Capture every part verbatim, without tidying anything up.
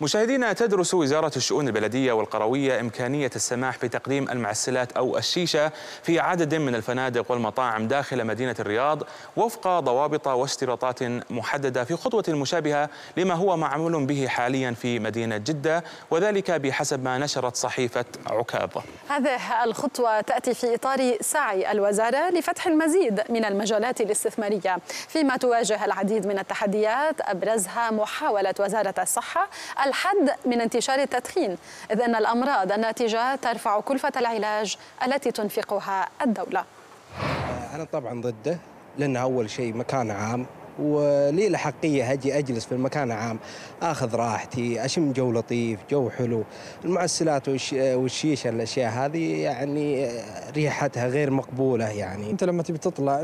مشاهدينا، تدرس وزارة الشؤون البلدية والقروية إمكانية السماح بتقديم المعسلات أو الشيشة في عدد من الفنادق والمطاعم داخل مدينة الرياض وفق ضوابط واشتراطات محددة، في خطوة مشابهة لما هو معمول به حاليا في مدينة جدة، وذلك بحسب ما نشرت صحيفة عكاظ. هذه الخطوة تأتي في إطار سعي الوزارة لفتح المزيد من المجالات الاستثمارية، فيما تواجه العديد من التحديات أبرزها محاولة وزارة الصحة الحد من انتشار التدخين، إذ أن الأمراض الناتجة ترفع كلفة العلاج التي تنفقها الدولة. أنا طبعا ضده، لأنه أول شيء مكان عام ولي الأحقية أجي أجلس في المكان عام، أخذ راحتي، أشم جو لطيف، جو حلو. المعسلات والشيشة الأشياء هذه يعني ريحتها غير مقبولة. يعني أنت لما تبي تطلع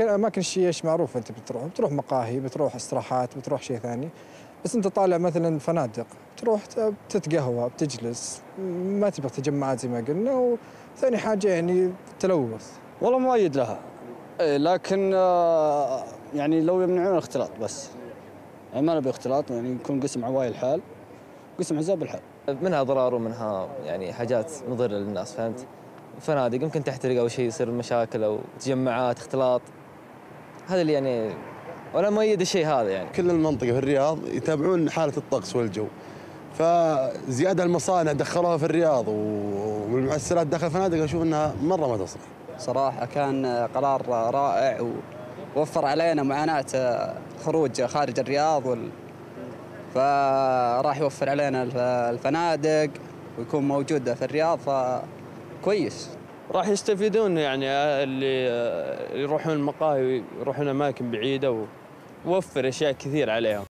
أماكن الشيش معروفة، أنت بتروح بتروح مقاهي، بتروح استراحات، بتروح شيء ثاني، بس أنت طالع مثلا فنادق تروح تتقهوى بتجلس، ما تبغى تجمعات زي ما قلنا، وثاني حاجة يعني التلوث. والله مؤيد لها، لكن يعني لو يمنعون الاختلاط بس، يعني ما نبي اختلاط، يعني يكون قسم عواي الحال قسم حزاب الحال. منها ضرار ومنها يعني حاجات مضرة للناس، فهمت؟ فنادق يمكن تحترق أو شيء، يصير مشاكل أو تجمعات اختلاط، هذا اللي يعني ولا مؤيد الشيء هذا. يعني كل المنطقة في الرياض يتابعون حالة الطقس والجو، فزيادة المصانع دخلوها في الرياض والمعسلات داخل الفنادق، أشوف أنها مرة ما تصلح. صراحة كان قرار رائع ووفر علينا معاناة خروج خارج الرياض، وال... فراح يوفر علينا الفنادق ويكون موجودة في الرياض، فكويس راح يستفيدون. يعني اللي يروحون المقاهي يروحون أماكن بعيدة، ووفر أشياء كثير عليهم.